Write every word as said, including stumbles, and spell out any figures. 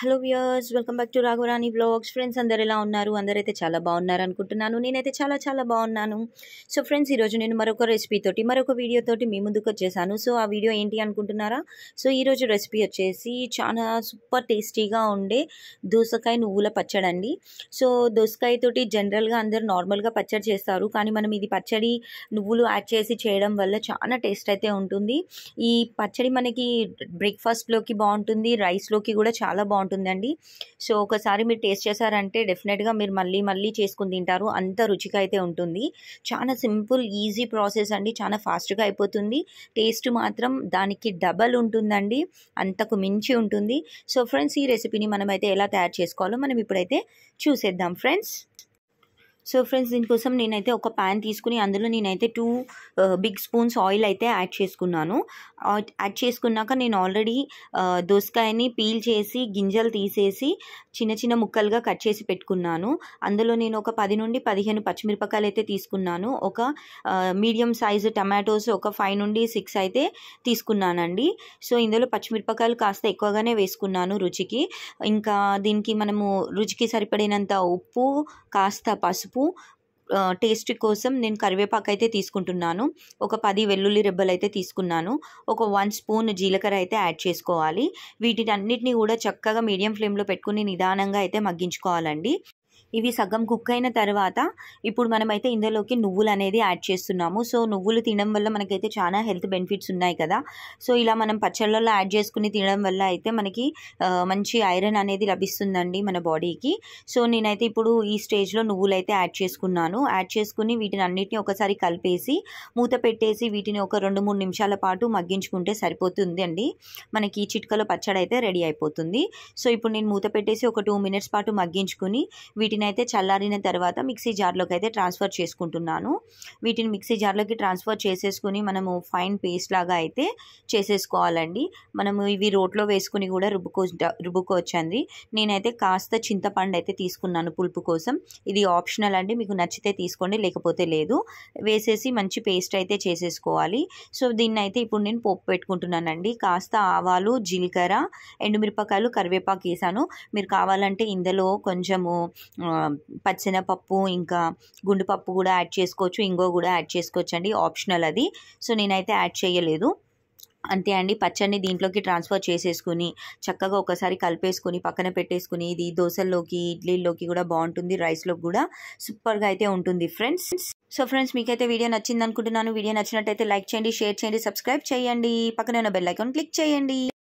Hello viewers, welcome back to Raghava Rani blogs. Friends అందరు ఎలా ఉన్నారు? అందరైతే చాలా బాగున్నారు అనుకుంటున్నాను. నేనైతే చాలా చాలా బాగున్నాను. సో ఫ్రెండ్స్, ఈరోజు నేను మరొక రెసిపీ తోటి మరొక వీడియో తోటి మీ ముందుకు వచ్చేసాను. సో ఆ వీడియో ఏంటి అనుకుంటున్నారా? సో ఈరోజు రెసిపీ వచ్చేసి చాలా సూపర్ టేస్టీగా ఉండే దోసకాయ నువ్వుల పచ్చడి అండి. సో దోసకాయ తోటి జనరల్గా అందరు నార్మల్గా పచ్చడి చేస్తారు, కానీ మనం ఇది పచ్చడి నువ్వులు యాడ్ చేసి చేయడం వల్ల చాలా టేస్ట్ అయితే ఉంటుంది. ఈ పచ్చడి మనకి బ్రేక్ఫాస్ట్లోకి బాగుంటుంది, రైస్లోకి కూడా చాలా బాగుంటుంది ఉంటుందండి. సో ఒకసారి మీరు టేస్ట్ చేశారంటే డెఫినెట్గా మీరు మళ్ళీ మళ్ళీ చేసుకుని తింటారు, అంత రుచిగా అయితే ఉంటుంది. చాలా సింపుల్ ఈజీ ప్రాసెస్ అండి, చాలా ఫాస్ట్గా అయిపోతుంది. టేస్ట్ మాత్రం దానికి డబల్ ఉంటుందండి, అంతకు మించి ఉంటుంది. సో ఫ్రెండ్స్, ఈ రెసిపీని మనమైతే ఎలా తయారు చేసుకోవాలో మనం ఇప్పుడైతే చూసేద్దాం ఫ్రెండ్స్. సో ఫ్రెండ్స్, దీనికోసం నేనైతే ఒక ప్యాన్ తీసుకుని అందులో నేనైతే టూ బిగ్ స్పూన్స్ ఆయిల్ అయితే యాడ్ చేసుకున్నాను. యాడ్ చేసుకున్నాక నేను ఆల్రెడీ దోసకాయని పీల్ చేసి గింజలు తీసేసి చిన్న చిన్న ముక్కలుగా కట్ చేసి పెట్టుకున్నాను. అందులో నేను ఒక పది నుండి పదిహేను పచ్చిమిరపకాయలు అయితే తీసుకున్నాను. ఒక మీడియం సైజు టమాటోస్ ఒక ఫైవ్ నుండి సిక్స్ అయితే తీసుకున్నానండి. సో ఇందులో పచ్చిమిరపకాయలు కాస్త ఎక్కువగానే వేసుకున్నాను రుచికి. ఇంకా దీనికి మనము రుచికి సరిపడినంత ఉప్పు, కాస్త పసుపు, టేస్ట్ కోసం నేను కరివేపాకు అయితే తీసుకుంటున్నాను. ఒక పది వెల్లుల్లి రెబ్బలు అయితే తీసుకున్నాను. ఒక వన్ స్పూన్ జీలకర్ర అయితే యాడ్ చేసుకోవాలి. వీటినన్నిటిని కూడా చక్కగా మీడియం ఫ్లేమ్లో పెట్టుకుని నిదానంగా అయితే మగ్గించుకోవాలండి. ఇవి సగం కుక్ అయిన తర్వాత ఇప్పుడు మనమైతే ఇందులోకి నువ్వులు అనేది యాడ్ చేస్తున్నాము. సో నువ్వులు తినడం వల్ల మనకైతే చాలా హెల్త్ బెనిఫిట్స్ ఉన్నాయి కదా. సో ఇలా మనం పచ్చళ్ళలో యాడ్ చేసుకుని తినడం వల్ల అయితే మనకి మంచి ఐరన్ అనేది లభిస్తుందండి మన బాడీకి. సో నేనైతే ఇప్పుడు ఈ స్టేజ్లో నువ్వులు అయితే యాడ్ చేసుకున్నాను. యాడ్ చేసుకుని వీటిని అన్నిటిని ఒకసారి కలిపేసి మూత పెట్టేసి వీటిని ఒక రెండు మూడు నిమిషాల పాటు మగ్గించుకుంటే సరిపోతుంది అండి. మనకి ఈ చిట్కలో పచ్చడి అయితే రెడీ అయిపోతుంది. సో ఇప్పుడు నేను మూత పెట్టేసి ఒక టూ మినిట్స్ పాటు మగ్గించుకుని వీటిని అయితే చల్లారిన తర్వాత మిక్సీ జార్లోకి అయితే ట్రాన్స్ఫర్ చేసుకుంటున్నాను. వీటిని మిక్సీ జార్లోకి ట్రాన్స్ఫర్ చేసేసుకుని మనము ఫైన్ పేస్ట్ లాగా అయితే చేసేసుకోవాలండి. మనము ఇవి రోట్లో వేసుకుని కూడా రుబ్బుకో రుబ్బుకోవచ్చండి. నేనైతే కాస్త చింతపండు అయితే తీసుకున్నాను పులుపు కోసం. ఇది ఆప్షనల్ అండి, మీకు నచ్చితే తీసుకోండి, లేకపోతే లేదు. వేసేసి మంచి పేస్ట్ అయితే చేసేసుకోవాలి. సో దీన్ని అయితే ఇప్పుడు నేను పోపు పెట్టుకుంటున్నానండి. కాస్త ఆవాలు, జీలకర్ర, ఎండుమిరపకాయలు, కరివేపాకు వేసాను. మీరు కావాలంటే ఇందులో కొంచెము పచ్చెనపప్పు ఇంకా గుండు పప్పు కూడా యాడ్ చేసుకోవచ్చు, ఇంగో కూడా యాడ్ చేసుకోవచ్చు అండి, ఆప్షనల్ అది. సో నేనైతే యాడ్ చేయలేదు. అంతే అండి, పచ్చడిని దీంట్లోకి ట్రాన్స్ఫర్ చేసేసుకుని చక్కగా ఒకసారి కలిపేసుకుని పక్కన పెట్టేసుకుని ఇది దోశల్లోకి, ఇడ్లీల్లోకి కూడా బాగుంటుంది, రైస్లోకి కూడా సూపర్గా అయితే ఉంటుంది ఫ్రెండ్స్. సో ఫ్రెండ్స్, మీకైతే వీడియో నచ్చింది అనుకుంటున్నాను. వీడియో నచ్చినట్టయితే లైక్ చేయండి, షేర్ చేయండి, సబ్స్క్రైబ్ చేయండి, పక్కన ఉన్న బెల్ ఐకాన్ క్లిక్ చేయండి.